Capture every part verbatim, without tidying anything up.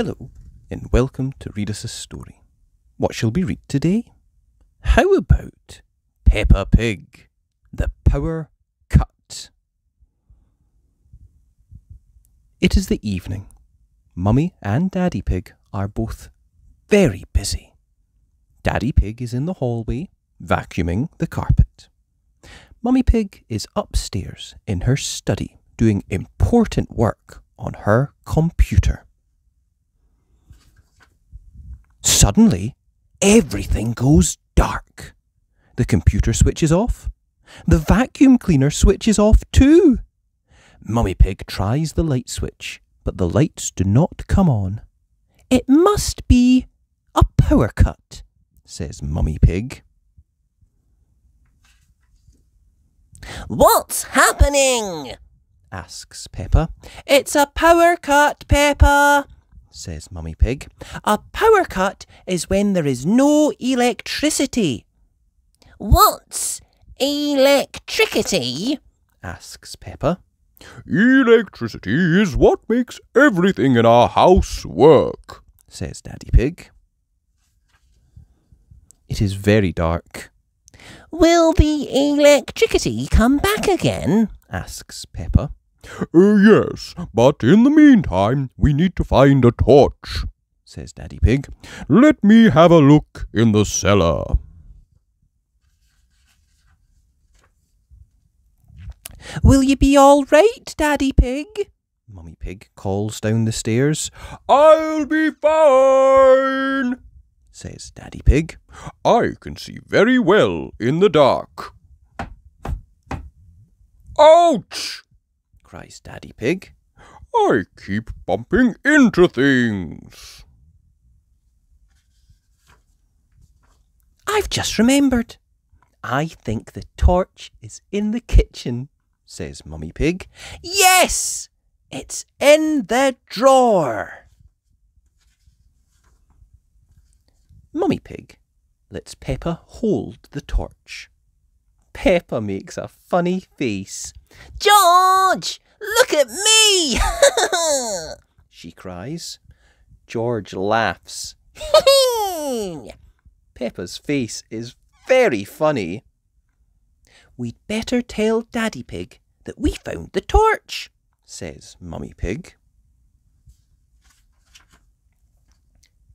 Hello, and welcome to Read Us A Story. What shall we read today? How about Peppa Pig, The Power Cut? It is the evening. Mummy and Daddy Pig are both very busy. Daddy Pig is in the hallway, vacuuming the carpet. Mummy Pig is upstairs in her study, doing important work on her computer. Suddenly, everything goes dark. The computer switches off. The vacuum cleaner switches off too. Mummy Pig tries the light switch, but the lights do not come on. "It must be a power cut," says Mummy Pig. "What's happening?" asks Peppa. "It's a power cut, Peppa," says Mummy Pig. "A power cut is when there is no electricity." "What's electricity?" asks Peppa. "Electricity is what makes everything in our house work," says Daddy Pig. It is very dark. "Will the electricity come back again?" asks Peppa. Uh, yes, but in the meantime, we need to find a torch," says Daddy Pig. "Let me have a look in the cellar." "Will you be all right, Daddy Pig?" Mummy Pig calls down the stairs. "I'll be fine," says Daddy Pig. "I can see very well in the dark." "Ouch!" cries Daddy Pig. "I keep bumping into things." "I've just remembered. I think the torch is in the kitchen," says Mummy Pig. "Yes, it's in the drawer." Mummy Pig lets Peppa hold the torch. Peppa makes a funny face. "George, look at me!" she cries. George laughs. Peppa's face is very funny. "We'd better tell Daddy Pig that we found the torch," says Mummy Pig.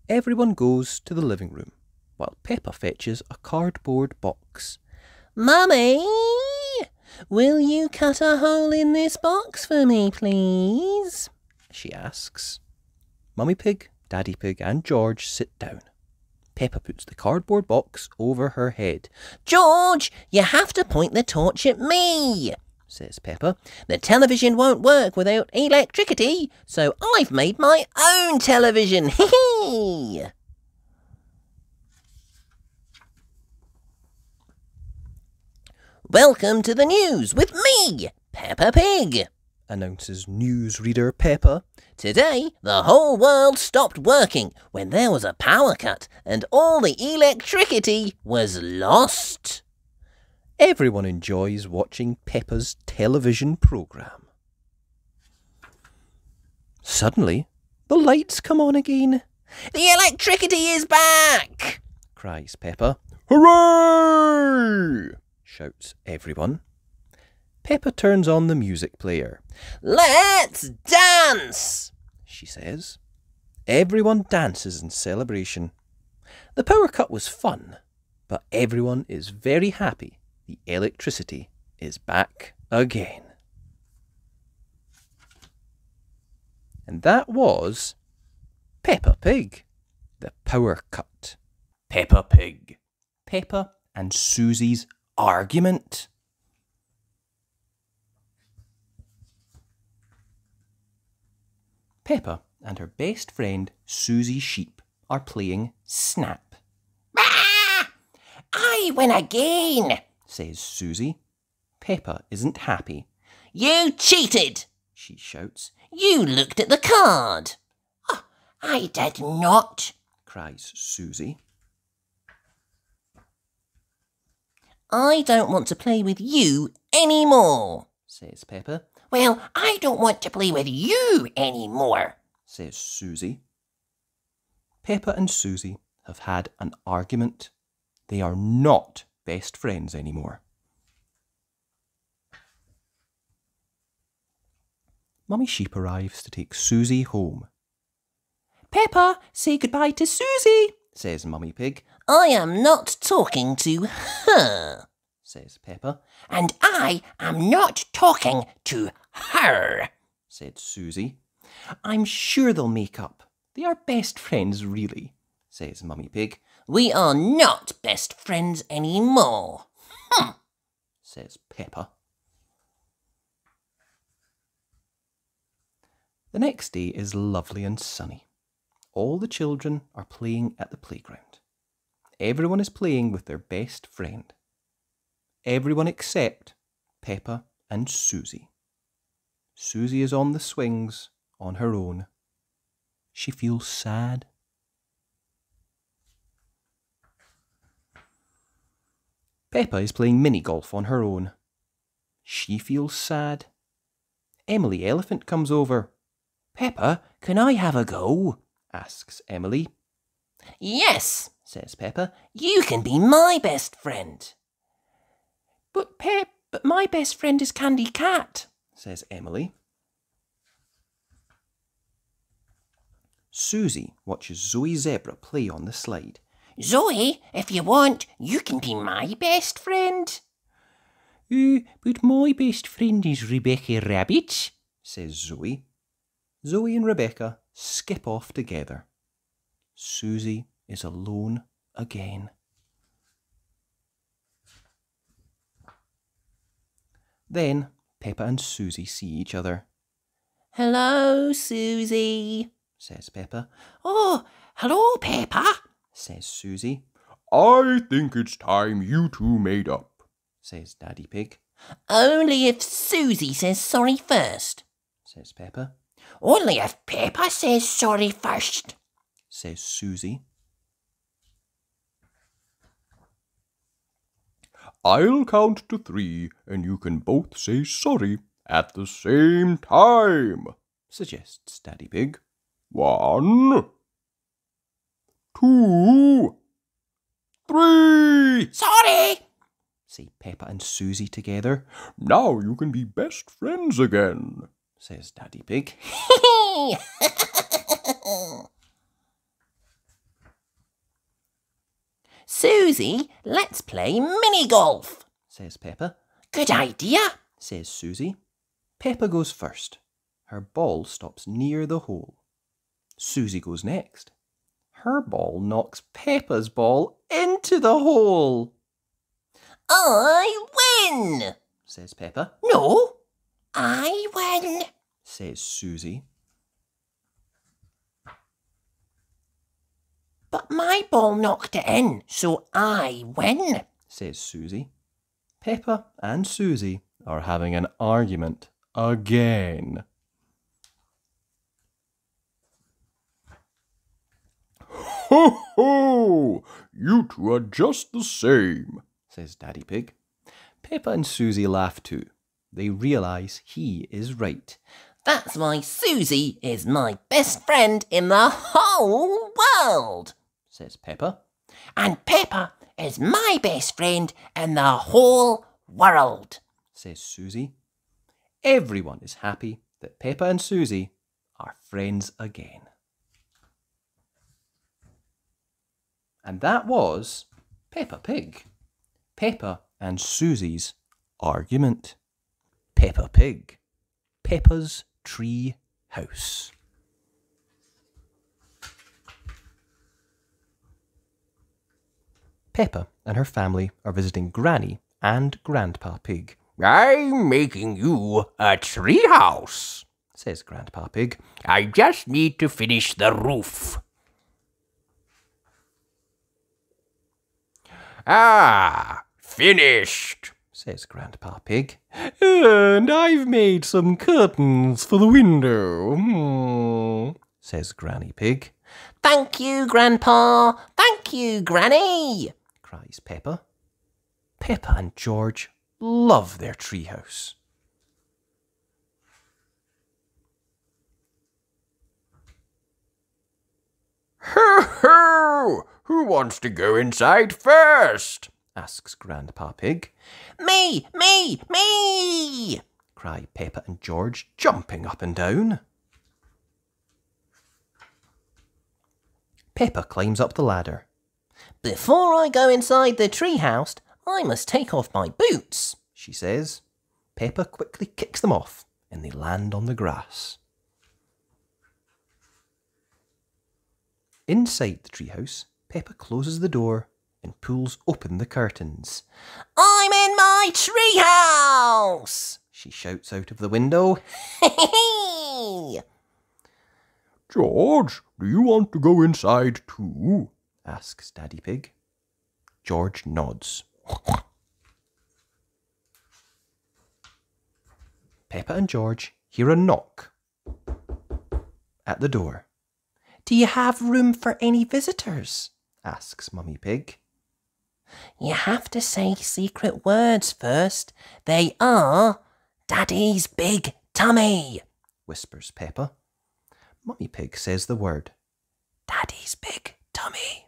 Everyone goes to the living room, while Peppa fetches a cardboard box. "Mummy, will you cut a hole in this box for me, please?" she asks. Mummy Pig, Daddy Pig and George sit down. Peppa puts the cardboard box over her head. "George, you have to point the torch at me," says Peppa. "The television won't work without electricity, so I've made my own television. Hee hee!" "Welcome to the news with me, Peppa Pig," announces newsreader Peppa. "Today, the whole world stopped working when there was a power cut and all the electricity was lost." Everyone enjoys watching Peppa's television programme. Suddenly, the lights come on again. "The electricity is back!" cries Peppa. "Hooray!" shouts everyone. Peppa turns on the music player. "Let's dance," she says. Everyone dances in celebration. The power cut was fun, but everyone is very happy. The electricity is back again. And that was Peppa Pig, The Power Cut. Peppa Pig. Peppa and Susie's argument. Peppa and her best friend Susie Sheep are playing Snap. "Ah! I win again," says Susie. Peppa isn't happy. "You cheated," she shouts. "You looked at the card." "Oh, I did not," cries Susie. "I don't want to play with you any more," says Peppa. "Well, I don't want to play with you any more," says Susie. Peppa and Susie have had an argument. They are not best friends anymore. Mummy Sheep arrives to take Susie home. "Peppa, say goodbye to Susie," says Mummy Pig. "I am not talking to her," says Peppa. "And I am not talking to her," said Susie. "I'm sure they'll make up. They are best friends, really," says Mummy Pig. "We are not best friends anymore," hm, says Peppa. The next day is lovely and sunny. All the children are playing at the playground. Everyone is playing with their best friend. Everyone except Peppa and Susie. Susie is on the swings on her own. She feels sad. Peppa is playing mini-golf on her own. She feels sad. Emily Elephant comes over. "Peppa, can I have a go?" asks Emily. "Yes," says Peppa. "You can be my best friend." "But Pep, but my best friend is Candy Cat," says Emily. Susie watches Zoe Zebra play on the slide. "Zoe, if you want, you can be my best friend." "Oh, but my best friend is Rebecca Rabbit," says Zoe. Zoe and Rebecca skip off together. Susie is alone again. Then Peppa and Susie see each other. "Hello, Susie," says Peppa. "Oh, hello, Peppa," says Susie. "I think it's time you two made up," says Daddy Pig. "Only if Susie says sorry first," says Peppa. "Only if Peppa says sorry first," says Susie. "I'll count to three and you can both say sorry at the same time," suggests Daddy Pig. "One, two, three!" "Sorry!" say Peppa and Susie together. "Now you can be best friends again," says Daddy Pig. "Susie, let's play mini-golf," says Peppa. "Good idea," says Susie. Peppa goes first. Her ball stops near the hole. Susie goes next. Her ball knocks Peppa's ball into the hole. "I win," says Peppa. "No, I win," says Susie. "But my ball knocked it in, so I win," says Susie. Peppa and Susie are having an argument again. "Ho, ho! You two are just the same," says Daddy Pig. Peppa and Susie laugh too. They realise he is right. "That's why Susie is my best friend in the whole world," says Peppa. "And Peppa is my best friend in the whole world," says Susie. Everyone is happy that Peppa and Susie are friends again. And that was Peppa Pig. Peppa and Susie's argument. Peppa Pig. Peppa's Tree House. Peppa and her family are visiting Granny and Grandpa Pig. "I'm making you a tree house," says Grandpa Pig. "I just need to finish the roof." "Ah, finished," says Grandpa Pig. "And I've made some curtains for the window," mm, says Granny Pig. "Thank you, Grandpa. Thank you, Granny," cries Peppa. Peppa and George love their treehouse. "Hurrah! do? Who wants to go inside first?" asks Grandpa Pig. "Me, me, me!" cry Peppa and George, jumping up and down. Peppa climbs up the ladder. "Before I go inside the treehouse, I must take off my boots," she says. Peppa quickly kicks them off and they land on the grass. Inside the treehouse, Peppa closes the door and pulls open the curtains. "I'm in my treehouse!" she shouts out of the window. "George, do you want to go inside too?" asks Daddy Pig. George nods. Peppa and George hear a knock at the door. "Do you have room for any visitors?" asks Mummy Pig. "You have to say secret words first. They are Daddy's big tummy," whispers Peppa. Mummy Pig says the word, "Daddy's big tummy,"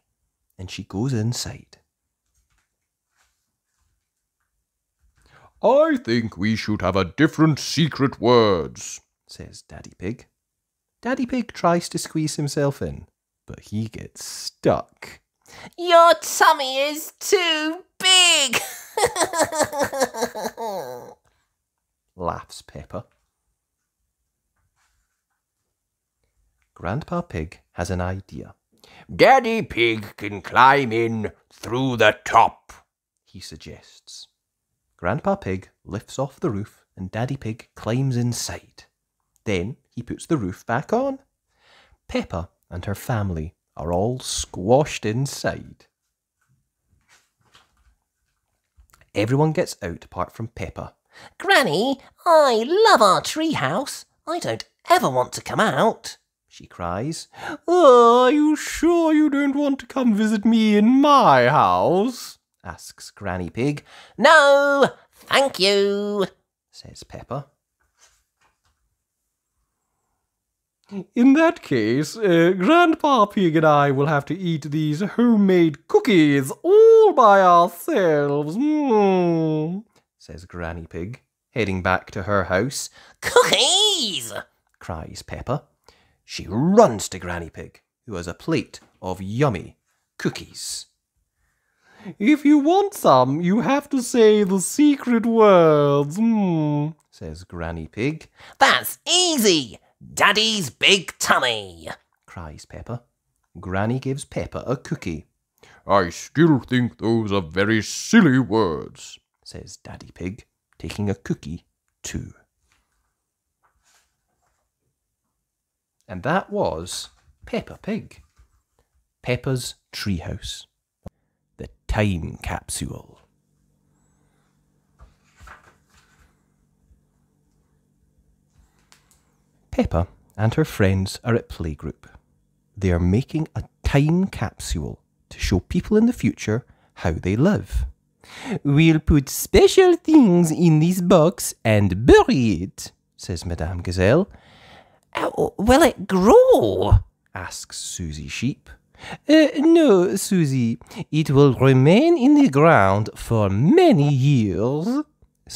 and she goes inside. "I think we should have a different secret words," says Daddy Pig. Daddy Pig tries to squeeze himself in, but he gets stuck. "Your tummy is too big," laughs Peppa. Grandpa Pig has an idea. "Daddy Pig can climb in through the top," he suggests. Grandpa Pig lifts off the roof and Daddy Pig climbs inside. Then he puts the roof back on. Peppa and her family are all squashed inside. Everyone gets out apart from Peppa. "Granny, I love our treehouse. I don't ever want to come out," she cries. "Oh, are you sure you don't want to come visit me in my house?" asks Granny Pig. "No, thank you," says Peppa. "In that case, uh, Grandpa Pig and I will have to eat these homemade cookies all by ourselves," mm, says Granny Pig, heading back to her house. "Cookies!" cries Peppa. She runs to Granny Pig, who has a plate of yummy cookies. "If you want some, you have to say the secret words," mm, says Granny Pig. "That's easy! Daddy's big tummy!" cries Peppa. Granny gives Peppa a cookie. "I still think those are very silly words," says Daddy Pig, taking a cookie too. And that was Peppa Pig, Peppa's Treehouse, the Time Capsule. Peppa and her friends are at playgroup. They are making a time capsule to show people in the future how they live. "We'll put special things in this box and bury it," says Madame Gazelle. "Oh, will it grow?" asks Susie Sheep. Uh, no, Susie, it will remain in the ground for many years,"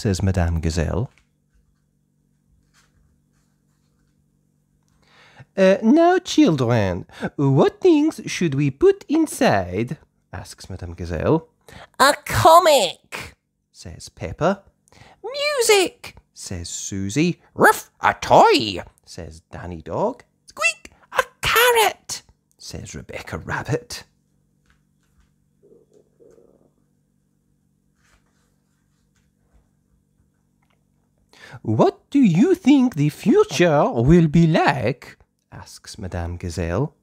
says Madame Gazelle. Uh, "now, children, what things should we put inside?" asks Madame Gazelle. "A comic," says Peppa. "Music," says Susie. "Ruff, a toy," says Danny Dog. "Squeak, a carrot," says Rebecca Rabbit. "What do you think the future will be like?" asks Madame Gazelle.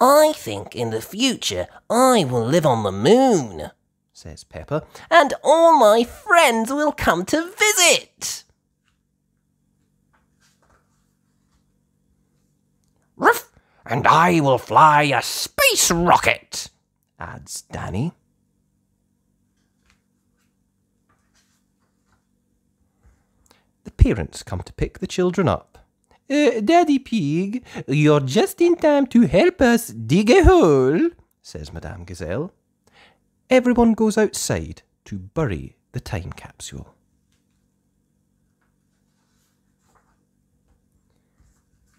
"I think in the future I will live on the moon," says Peppa, "and all my friends will come to visit." "Ruff, and I will fly a space rocket," adds Danny. The parents come to pick the children up. Uh, "Daddy Pig, you're just in time to help us dig a hole," says Madame Gazelle. Everyone goes outside to bury the time capsule.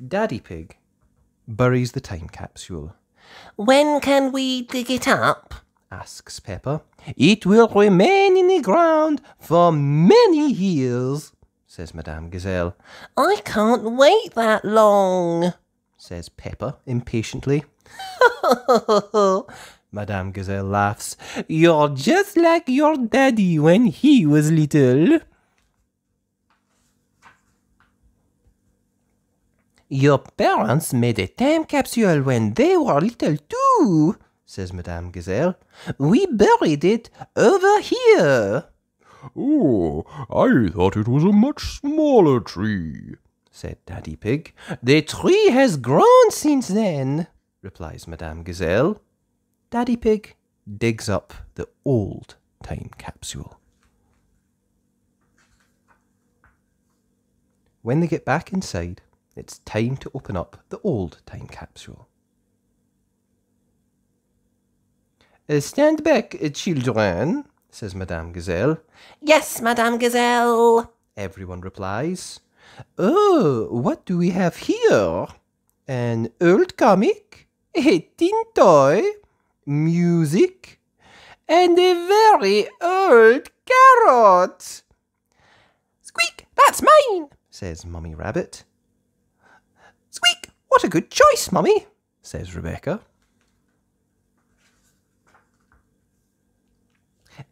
Daddy Pig buries the time capsule. When can we dig it up? Asks Peppa. It will remain in the ground for many years, says Madame Gazelle. I can't wait that long, says Peppa impatiently. Madame Gazelle laughs. You're just like your daddy when he was little. Your parents made a time capsule when they were little too, says Madame Gazelle. We buried it over here. Oh, I thought it was a much smaller tree, said Daddy Pig. The tree has grown since then, replies Madame Gazelle. Daddy Pig digs up the old time capsule. When they get back inside, it's time to open up the old time capsule. Stand back, children, says Madame Gazelle. Yes, Madame Gazelle, everyone replies. Oh, what do we have here? An old comic, a tin toy, music, and a very old carrot. Squeak, that's mine, says Mummy Rabbit. Squeak, what a good choice, Mummy, says Rebecca.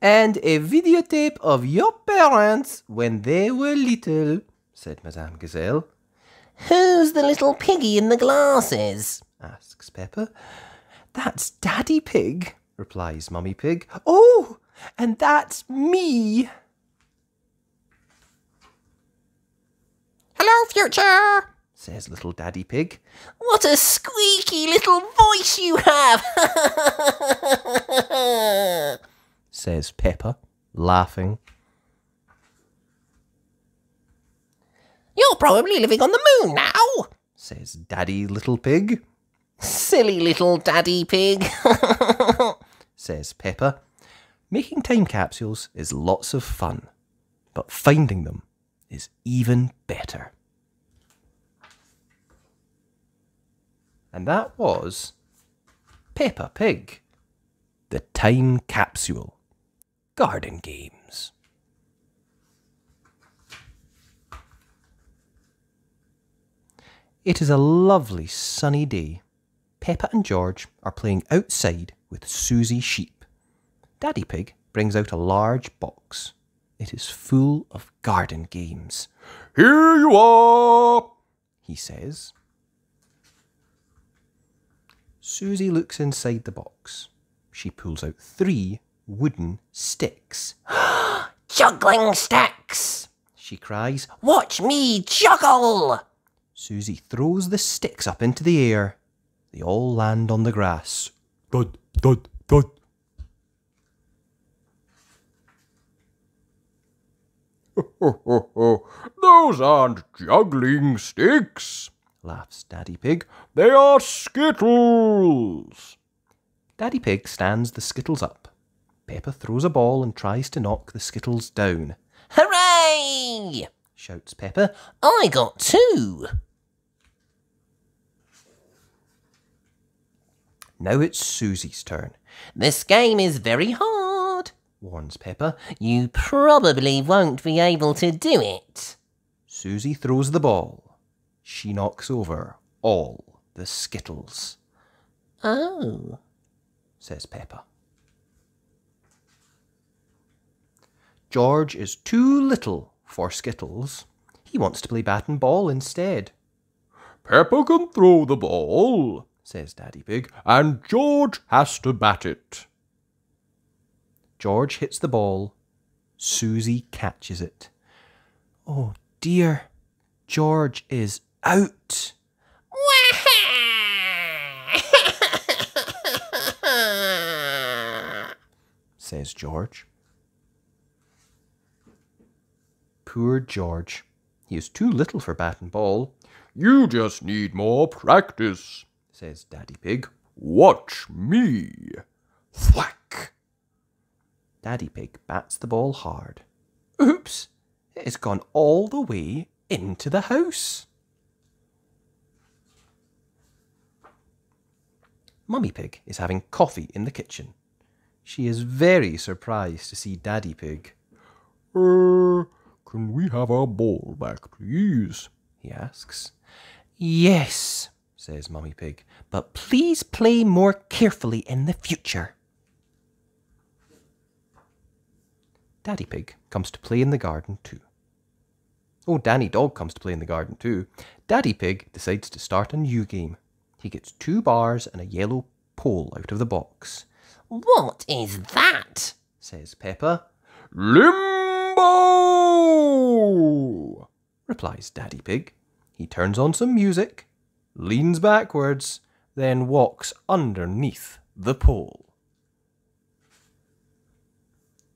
And a videotape of your parents when they were little, said Madame Gazelle. Who's the little piggy in the glasses? Asks Peppa. That's Daddy Pig, replies Mummy Pig. Oh, and that's me. Hello, future, says little Daddy Pig. What a squeaky little voice you have, says Peppa, laughing. You're probably living on the moon now, says Daddy Little Pig. Silly little Daddy Pig, says Peppa. Making time capsules is lots of fun, but finding them is even better. And that was Peppa Pig, the Time Capsule, Garden Games. It is a lovely sunny day. Peppa and George are playing outside with Susie Sheep. Daddy Pig brings out a large box. It is full of garden games. Here you are, he says. Susie looks inside the box. She pulls out three wooden sticks. Juggling sticks, she cries. Watch me juggle! Susie throws the sticks up into the air. They all land on the grass. Thud, thud, thud. Ho, ho, ho, ho. Those aren't juggling sticks, laughs Daddy Pig. They are skittles. Daddy Pig stands the skittles up. Peppa throws a ball and tries to knock the skittles down. Hooray! Shouts Peppa. I got two. Now it's Susie's turn. This game is very hard, warns Peppa. You probably won't be able to do it. Susie throws the ball. She knocks over all the skittles. Oh, says Peppa. George is too little for skittles. He wants to play bat and ball instead. Peppa can throw the ball, says Daddy Pig, and George has to bat it. George hits the ball. Susie catches it. Oh dear, George is out. says George. Poor George. He is too little for bat and ball. You just need more practice, says Daddy Pig. Watch me! Thwack! Daddy Pig bats the ball hard. Oops! It's gone all the way into the house. Mummy Pig is having coffee in the kitchen. She is very surprised to see Daddy Pig. Er, can we have our ball back, please? He asks. Yes, says Mummy Pig, but please play more carefully in the future. Daddy Pig comes to play in the garden too. Oh, Danny Dog comes to play in the garden too. Daddy Pig decides to start a new game. He gets two bars and a yellow pole out of the box. What is that? Says Peppa. Limbo! Replies Daddy Pig. He turns on some music, leans backwards, then walks underneath the pole.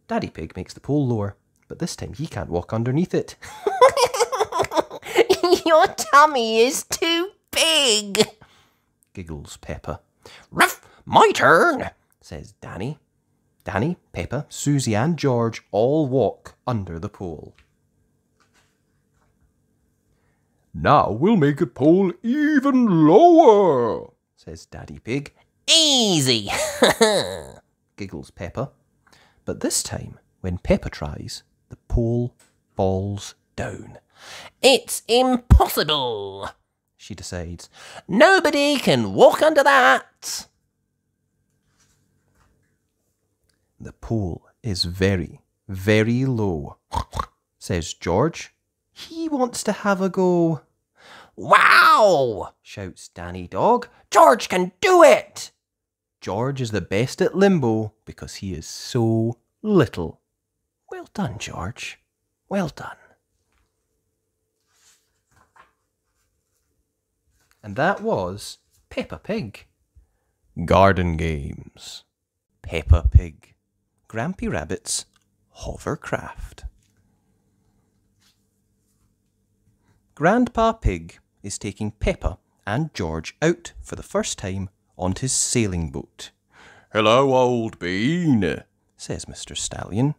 Daddy Pig makes the pole lower, but this time he can't walk underneath it. Your tummy is too big, giggles Peppa. Ruff, my turn, says Danny. Danny, Peppa, Susie and George all walk under the pole. Now we'll make the pole even lower, says Daddy Pig. Easy, giggles Peppa. But this time, when Peppa tries, the pole falls down. It's impossible, she decides. Nobody can walk under that. The pole is very, very low, says George. He wants to have a go. Wow, shouts Danny Dog. George can do it. George is the best at limbo because he is so little. Well done, George. Well done. And that was Peppa Pig. Garden Games. Peppa Pig. Grampy Rabbit's Hovercraft. Grandpa Pig is taking Peppa and George out for the first time on his sailing boat. Hello, old bean, says Mister Stallion.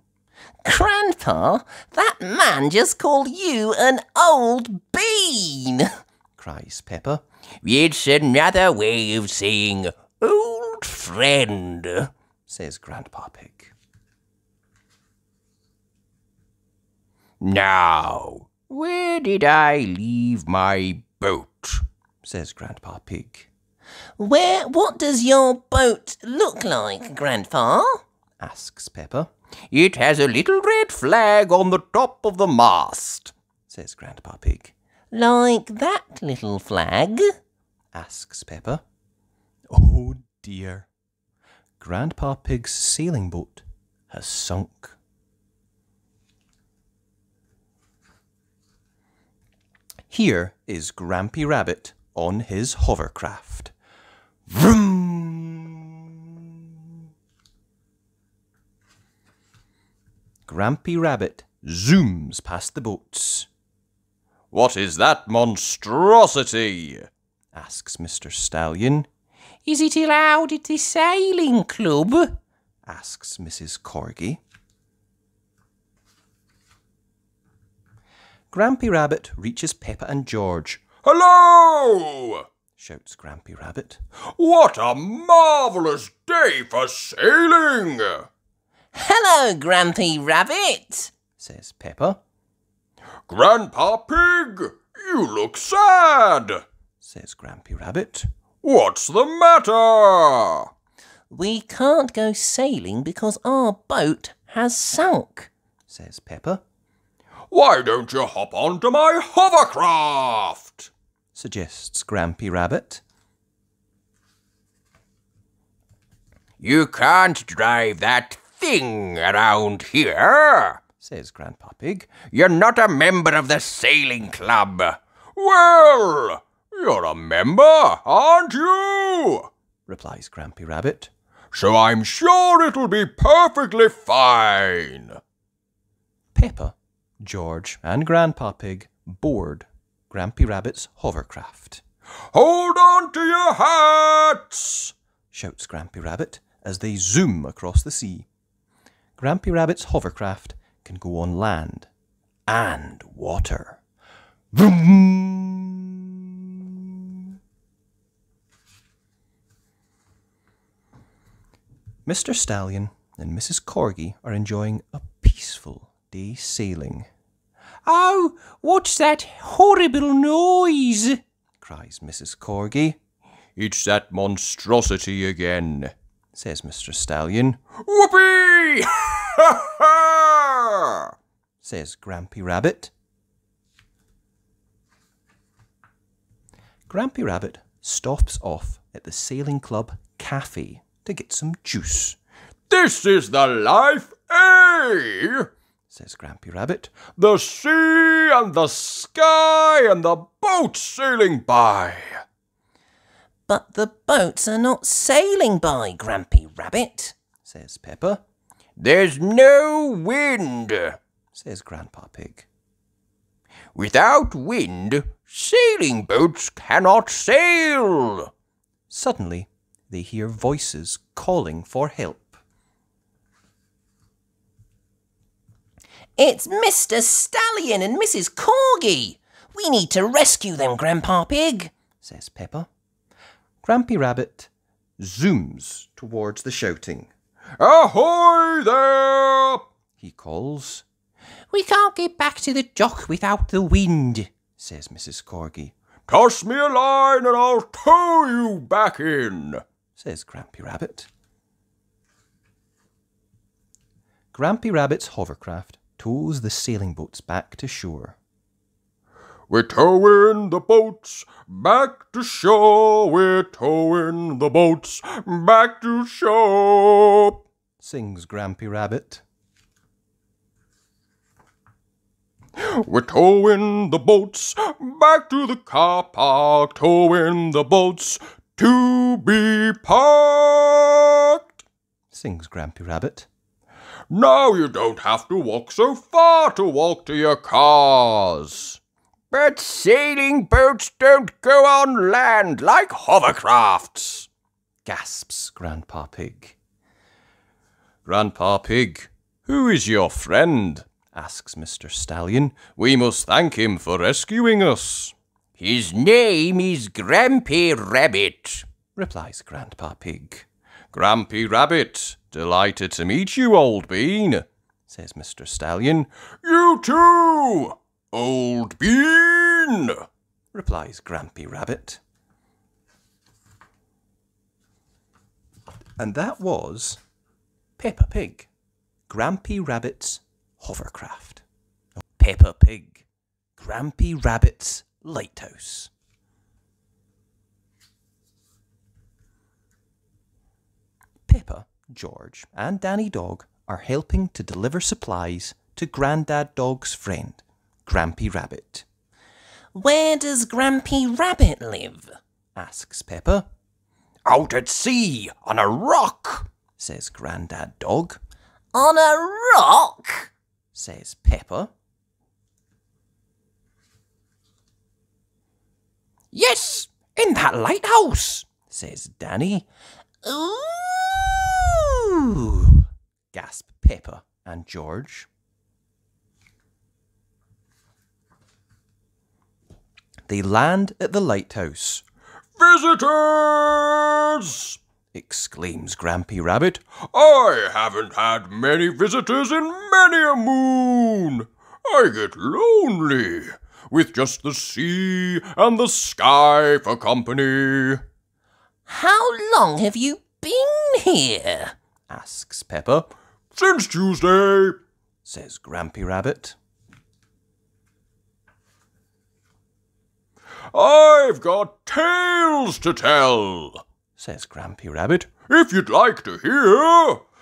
Grandpa, that man just called you an old bean, cries Peppa. It's another way of saying old friend, says Grandpa Pig. Now, where did I leave my boat? Says Grandpa Pig. Where, what does your boat look like, Grandpa? Asks Peppa. It has a little red flag on the top of the mast, says Grandpa Pig. Like that little flag? Asks Peppa. Oh dear. Grandpa Pig's sailing boat has sunk. Here is Grampy Rabbit on his hovercraft. Vroom! Grampy Rabbit zooms past the boats. What is that monstrosity? Asks Mister Stallion. Is it allowed at the sailing club? Asks Missus Corgi. Grampy Rabbit reaches Peppa and George. Hello! Shouts Grampy Rabbit. What a marvellous day for sailing! Hello, Grampy Rabbit, says Peppa. Grandpa Pig, you look sad, says Grampy Rabbit. What's the matter? We can't go sailing because our boat has sunk, says Peppa. Why don't you hop onto my hovercraft? Suggests Grampy Rabbit. You can't drive that thing around here, says Grandpa Pig. You're not a member of the sailing club. Well, you're a member, aren't you? Replies Grampy Rabbit. So I'm sure it'll be perfectly fine. Peppa, George and Grandpa Pig board Grampy Rabbit's hovercraft. Hold on to your hats, shouts Grampy Rabbit as they zoom across the sea. Grampy Rabbit's hovercraft can go on land and water. Vroom! Mister Stallion and Missus Corgi are enjoying a peaceful day sailing. Oh, what's that horrible noise? Cries Missus Corgi. It's that monstrosity again, says Mister Stallion. Whoopee! Ha ha! Says Grampy Rabbit. Grampy Rabbit stops off at the Sailing Club cafe to get some juice. This is the life, eh? Says Grampy Rabbit. The sea and the sky and the boats sailing by. But the boats are not sailing by, Grampy Rabbit, says Peppa. There's no wind, says Grandpa Pig. Without wind, sailing boats cannot sail. Suddenly, they hear voices calling for help. It's Mister Stallion and Missus Corgi. We need to rescue them, Grandpa Pig, says Peppa. Grampy Rabbit zooms towards the shouting. Ahoy there! He calls. We can't get back to the dock without the wind, says Missus Corgi. Toss me a line and I'll tow you back in, says Grampy Rabbit. Grampy Rabbit's hovercraft tows the sailing boats back to shore. We're towing the boats back to shore, we're towing the boats back to shore, sings Grampy Rabbit. We're towing the boats back to the car park, towing the boats to be parked, sings Grampy Rabbit. Now you don't have to walk so far to walk to your cars. But sailing boats don't go on land like hovercrafts, gasps Grandpa Pig. Grandpa Pig, who is your friend? Asks Mister Stallion. We must thank him for rescuing us. His name is Grampy Rabbit, replies Grandpa Pig. Grampy Rabbit, delighted to meet you, old bean, says Mister Stallion. You too! Old bean, replies Grampy Rabbit. And that was Peppa Pig, Grampy Rabbit's hovercraft. Peppa Pig, Grampy Rabbit's lighthouse. Peppa, George, and Danny Dog are helping to deliver supplies to Grandad Dog's friend, Grampy Rabbit. Where does Grampy Rabbit live? Asks Peppa. Out at sea, on a rock, says Grandad Dog. On a rock, says Peppa. Yes, in that lighthouse, says Danny. Ooh, gasp Peppa and George. They land at the lighthouse. Visitors! Exclaims Grampy Rabbit. I haven't had many visitors in many a moon. I get lonely with just the sea and the sky for company. How long have you been here? Asks Peppa. Since Tuesday, says Grampy Rabbit. I've got tales to tell, says Grampy Rabbit. If you'd like to hear.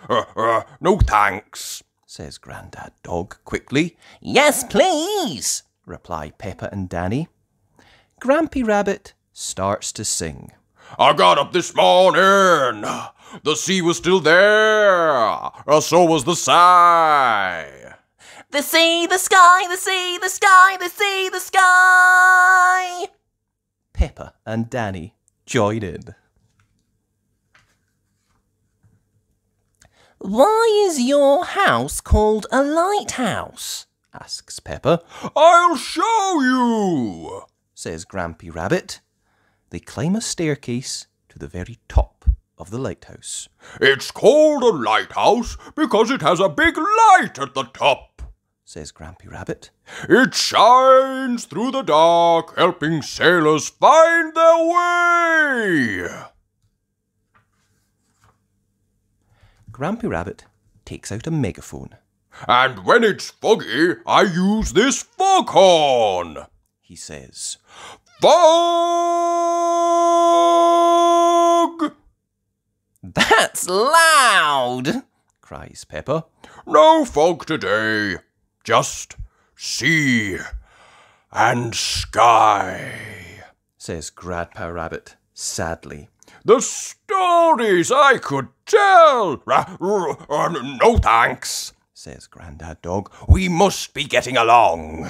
Uh, uh, no thanks, says Grandad Dog quickly. Yes, please, reply Peppa and Danny. Grampy Rabbit starts to sing. I got up this morning. The sea was still there. So was the sigh. The sea, the sky, the sea, the sky, the sea, the sky. Peppa and Danny join in. Why is your house called a lighthouse? Asks Peppa. I'll show you, says Grampy Rabbit. They climb a staircase to the very top of the lighthouse. It's called a lighthouse because it has a big light at the top, says Grampy Rabbit. It shines through the dark, helping sailors find their way. Grampy Rabbit takes out a megaphone. And when it's foggy, I use this foghorn, he says. Fog! That's loud, cries Peppa. No fog today, just sea and sky, says Grandpa Rabbit sadly. The stories I could tell! R- r- r- no thanks, says Grandad Dog. We must be getting along.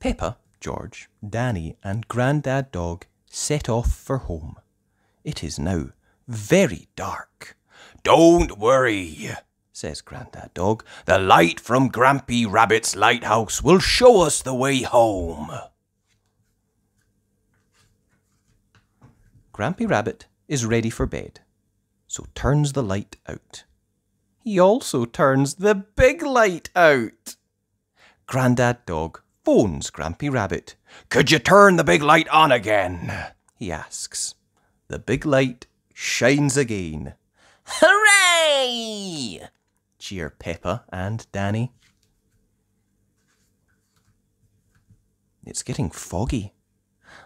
Peppa, George, Danny and Grandad Dog set off for home. It is now very dark. Don't worry, says Grandad Dog. The light from Grampy Rabbit's lighthouse will show us the way home. Grampy Rabbit is ready for bed, so turns the light out. He also turns the big light out. Grandad Dog phones Grampy Rabbit. Could you turn the big light on again? He asks. The big light shines again. Hooray! Cheer Peppa and Danny. It's getting foggy.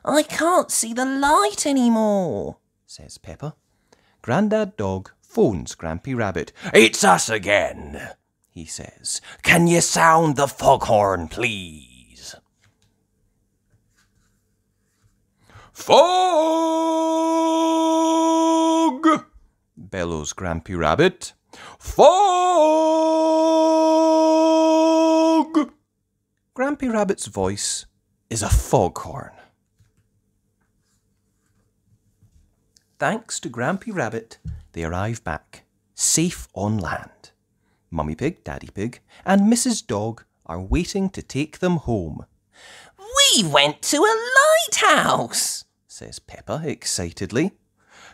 I can't see the light anymore, says Peppa. Grandad Dog phones Grampy Rabbit. It's us again, he says. Can you sound the foghorn, please? Fog! Bellows Grampy Rabbit. Fog! Grampy Rabbit's voice is a foghorn. Thanks to Grampy Rabbit, they arrive back, safe on land. Mummy Pig, Daddy Pig, and Missus Dog are waiting to take them home. We went to a lighthouse, says Peppa excitedly.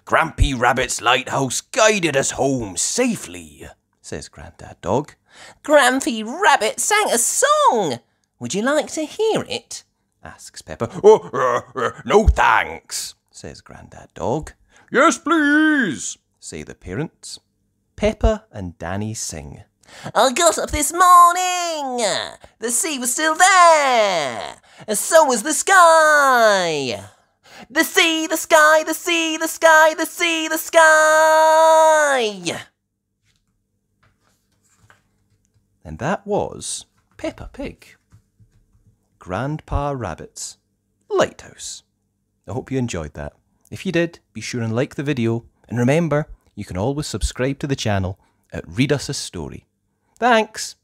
Grampy Rabbit's lighthouse guided us home safely, says Grandad Dog. Grampy Rabbit sang a song. Would you like to hear it? Asks Peppa. Oh, uh, uh, no thanks, says Grandad Dog. Yes, please, say the parents. Peppa and Danny sing. I got up this morning. The sea was still there. And so was the sky. The sea, the sky, the sea, the sky, the sea, the sky. And that was Peppa Pig, Grandpa Rabbit's lighthouse. I hope you enjoyed that. If you did, be sure and like the video, and remember, you can always subscribe to the channel at Read Us A Story. Thanks!